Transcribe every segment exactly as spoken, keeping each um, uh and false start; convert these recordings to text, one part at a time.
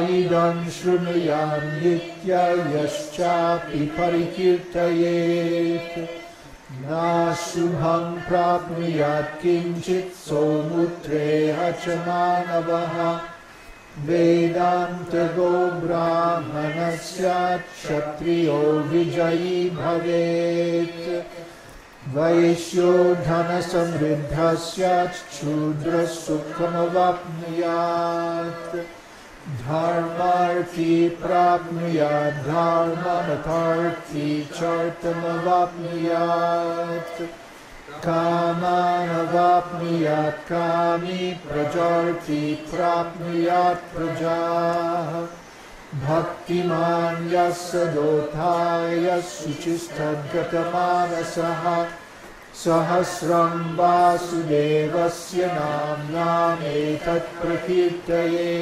Idam Shrunayam Nityayaschapi Parikirtayet Nasumham Prapnuyat Kinchit Somutre Hachamanavaha Vedanta Go Brahmanasyat Kshatriyo Vijayi Bhavet Vaishyo Dhana Samriddhasyat Shudra Sukhamavapnuyat Dharmarthi Prapnuyat Dharmanatarthi Chartamavapnuyat Kamanavapnuyat Kami Prajarthi Prapnuyat Prajaha Bhaktiman Yasadotaya Suchistadgathamanasaha Sahasram Vasudevasya Namnametat Prakirtaye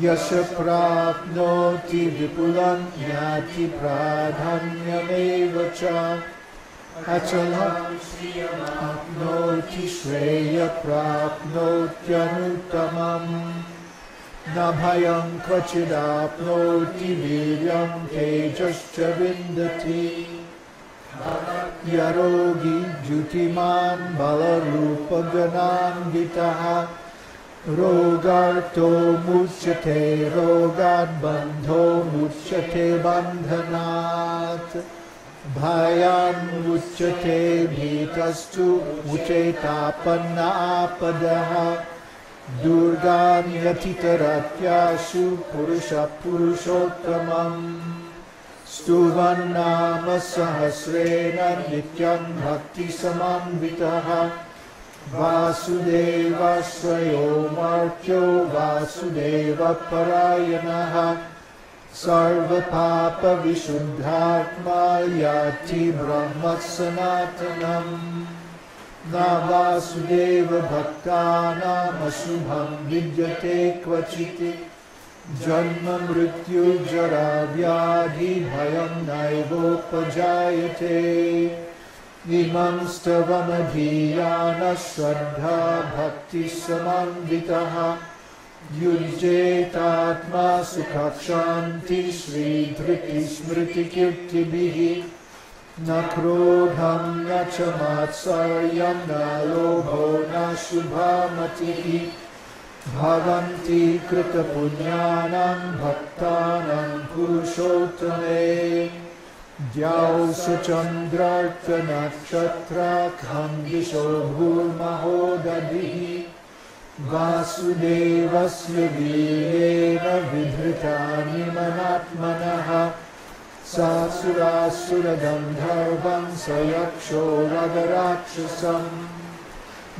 Yasha Prapnoti Vipulam Yati Pradhanyameva Achalam Shriyamapnoti Shreya Prapnotyanutamam Nabhayam Kvachidapnoti Viryam Tejascha Vindati Yarogi Jutiman Balarupa Ganam Gitaha Rogarto Muchyate Rogat Bandho Muchyate Bandhanat Bhayan Muchyate Bhitastu Ucheta Panna Apadaha Durgam Yatitaratyasu Purusha Purushottamam Stuvannama Sahasrena Nityam Bhakti Samanvitaha Vasudeva Srayo Martyo Vasudeva Parayanaha Sarva Papa Vishuddhatma Yati Brahma Sanatanam Na Vasudeva Bhaktana Masubham Vidyate Kvachiti Janma mrityu jara vyadhi bhayam naivopajayate Imam stavanadhyana shraddha bhakti samanvitaha Yujjet atma sukhakshanti sri dhriti smriti kirtibihi Na krodham na chamatsarayam na lobho na shubhamatihi Bhavanti krita punyanam bhaktanam purushotame Dhyausa chandrartha nakshatra khandisho bhurmahodadihi Vasudevasya virena vidhritani manatmanaha Sasurasura gandharvam sayaksho vagarachasam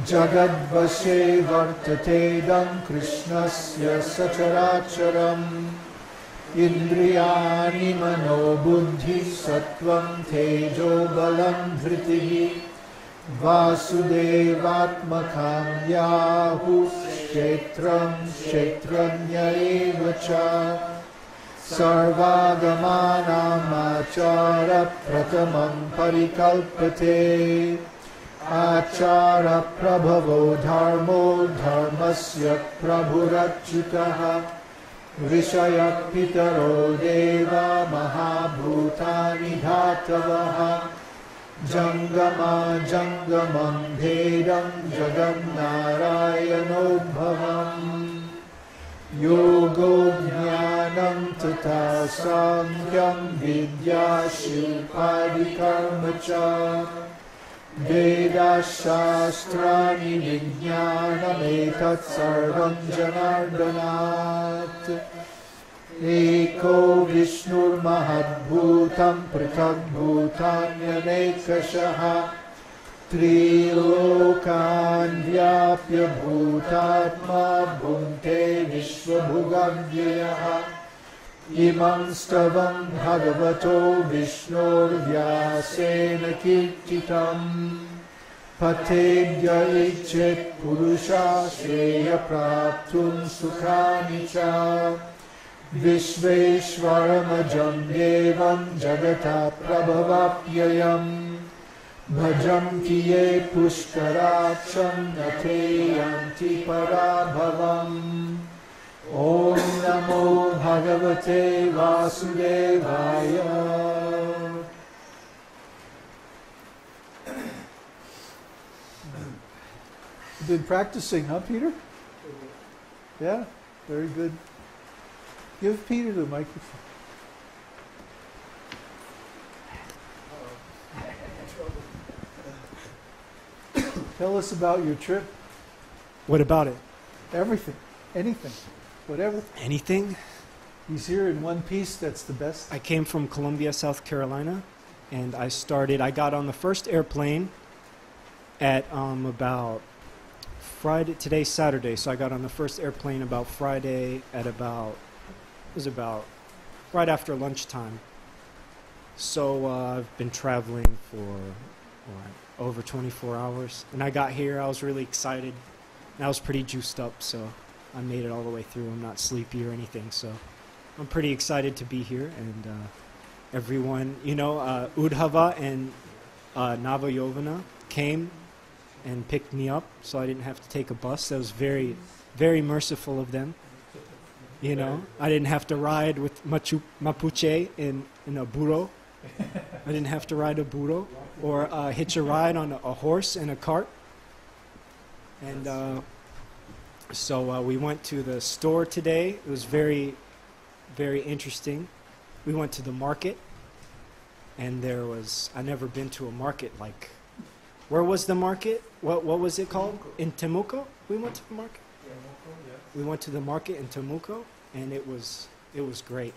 Jagad Vashe Vartatedam Krishnasya Sacharacharam Indriyani Mano Buddhi Sattvam Tejo Balam Dhritihi Vasudevatmakam Yahu Kshetram Kshetranya Evacha Sarvagamanam Achara Pratamam Parikalpate Achara prabhavo dharmo dharmasya prabhurachyutaha Rishayak pitaro deva mahabhutani dhatavaha Jangama jangamam bhedam jagannarayanobhavam Yogo jnanam tata samyam vidya shilpadikarmacha Veda Shastrani Vijnanam Etat Sarvam Janardanat Eko Vishnur Mahadbhutam Pritadbhutanya Nekashaha Trilokanvyapya Bhutatma Bhunte Vishwabhugamvyayaha Imam stavam bhagavato vishnor vyasena kirtitam Patedya ichet purusha shreya praptum sukhanicha Vishveshwaramajam devam jagata prabhavapyayam Bhajam kiye pushkaracham nateyam ti parabhavam Om Namo Bhagavate Vasudevaya. Been practicing, huh, Peter? Yeah, very good. Give Peter the microphone. Tell us about your trip. What about it? Everything. Anything. Whatever. Anything? He's here in one piece. That's the best. I came from Columbia, South Carolina, and I started, I got on the first airplane at um, about Friday, today's Saturday, so I got on the first airplane about Friday at about, it was about right after lunchtime. So uh, I've been traveling for what, over twenty-four hours, and I got here, I was really excited, and I was pretty juiced up, so I made it all the way through. I'm not sleepy or anything, so I'm pretty excited to be here, and uh, everyone, you know, uh, Udhava and uh, Navayovana came and picked me up, so I didn't have to take a bus. That was very, very merciful of them, you know. I didn't have to ride with Machu Mapuche in, in a burro. I didn't have to ride a burro or uh, hitch a ride on a, a horse and a cart. And uh, so uh, we went to the store today. It was very, very interesting. We went to the market, and there was, I've never been to a market like, where was the market? What, what was it called? Temuco. In Temuco? We went to the market? Yeah, Temuco, yeah. We went to the market in Temuco, and it was, it was great.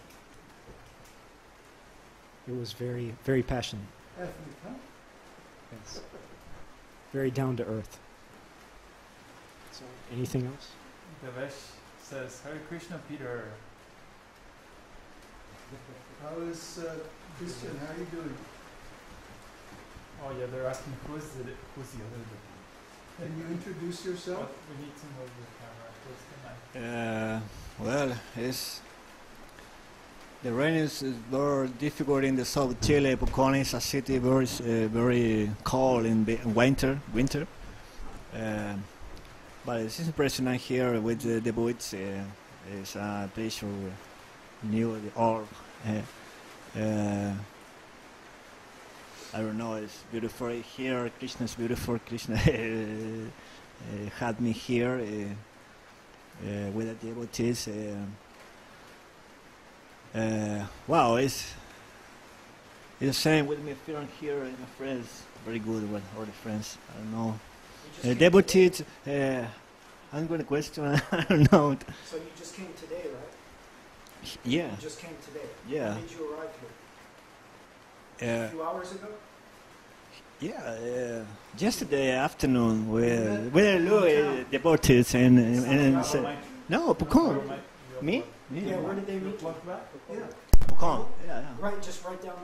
It was very, very passionate. Yes. Very down to earth. So, anything else? Devesh says, Hare Krishna, Peter. How is uh, Christian? How are you doing? Oh, yeah, they're asking who's the, who's the other guy. Can you introduce yourself? What, we need to move the camera. Who's the mic? Uh, well, it's. The rain is, is very difficult in the south of Chile. Pucón is a city very, uh, very cold in winter. Winter, uh, but it's impressive here with the, the boots. Uh, it's a place of new or uh, uh, I don't know. It's beautiful here. Krishna's beautiful. Krishna uh, had me here uh, uh, with the devotees. Uh, Uh, wow, it's, it's the same with my friend here and my friends. Very good with all the friends. I don't know. Uh, devotees, uh, I'm going to question. I don't know. So you just came today, right? Yeah. You just came today. Yeah. When did you arrive here? Uh, a few hours ago? Yeah, uh, yesterday afternoon. We were devotees and. and, and, and so, no, Pucón. Me? Yeah, yeah, where did they meet? Yeah. Pucón. Yeah, yeah. Right, just right down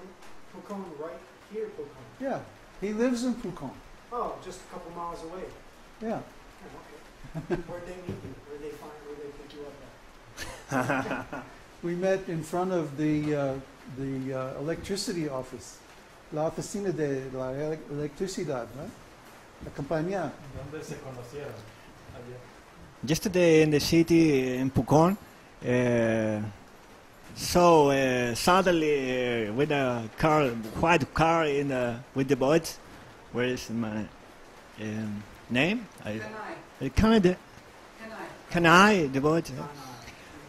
Pucón, right here, Pucón. Yeah, he lives in Pucón. Oh, just a couple miles away. Yeah. Oh, okay. Where'd they meet you? Where'd they find, where they pick you up at? We met in front of the, uh, the uh, electricity office. La oficina de la electricidad, right? La compañía. ¿Dónde se conocieron? Yesterday in the city in Pucón. Uh, so uh, suddenly, uh, with a car, white car in the, with the boat, where is my um, name? Kanai. I, uh, Kanai. Kanai, the boat. Kanai.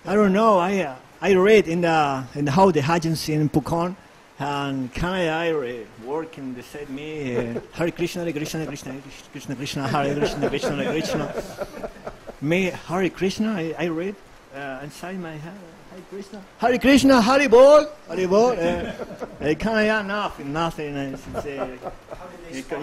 I don't know. I uh, I read in the in how the agency in Pucón, and Kanai I read, working. They said me, uh, Hare Krishna, Hare Krishna, Krishna, Krishna, Krishna, Hare Krishna, Krishna, Krishna. Me, Hare Krishna. I, I read. Uh, inside my head, Hare Krishna, Hare Krishna, Hare Bol, Hare Bol. I can't nothing, nothing. I say, uh,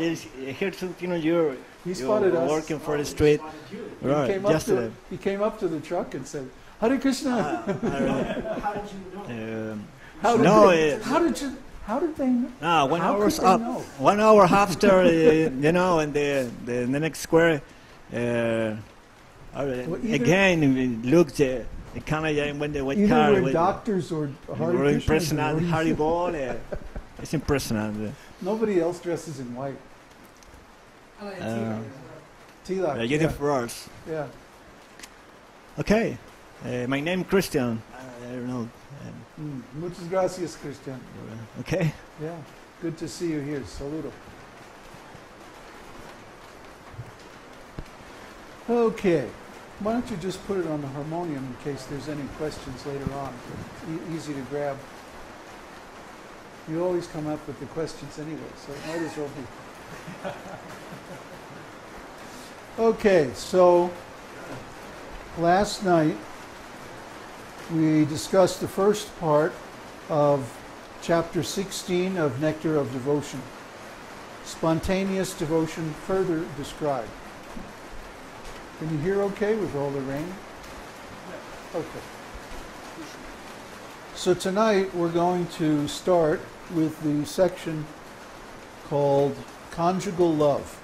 here to you know you're, he you're working us. For oh, the street. He, right, came up to, he came up to the truck and said, Hare Krishna. Uh, right. How did you know? Um, how did no, they, uh, how did you? How did they know? Ah, one hour up, know? one hour after, uh, you know, and the, the the next square. Uh, Well, again, we looked at uh, the Canada and when they went car. Either we're doctors or Hare Krishna. Hare Bol. Uh, it's impressive. Nobody else dresses in white. Uh, uh, Tilak. Uh, yeah. Yeah. Okay. Uh, my name Christian. I, I don't know. Um, mm, muchas gracias, Christian. Okay. Yeah. Good to see you here. Saludo. Okay. Why don't you just put it on the harmonium in case there's any questions later on. E easy to grab. You always come up with the questions anyway, so it might as well be. Okay, so last night we discussed the first part of chapter sixteen of Nectar of Devotion. Spontaneous devotion further described. Can you hear okay with all the rain? Okay. So tonight we're going to start with the section called Conjugal Love.